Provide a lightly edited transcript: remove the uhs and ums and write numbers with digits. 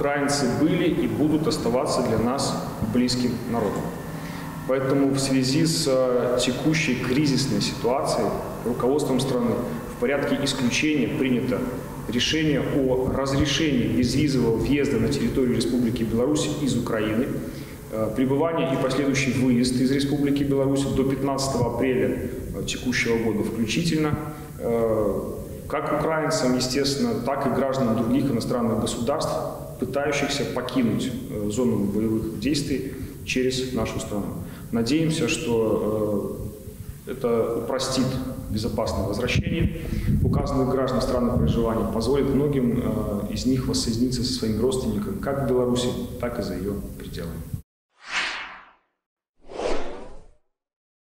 украинцы были и будут оставаться для нас близким народом. Поэтому в связи с текущей кризисной ситуацией руководством страны в порядке исключения принято решение о разрешении безвизового въезда на территорию Республики Беларусь из Украины, пребывание и последующий выезд из Республики Беларусь до 15 апреля текущего года включительно, как украинцам, естественно, так и гражданам других иностранных государств, пытающихся покинуть зону боевых действий через нашу страну. Надеемся, что это упростит безопасное возвращение указанных граждан страны проживания, позволит многим из них воссоединиться со своими родственниками как в Беларуси, так и за ее пределами.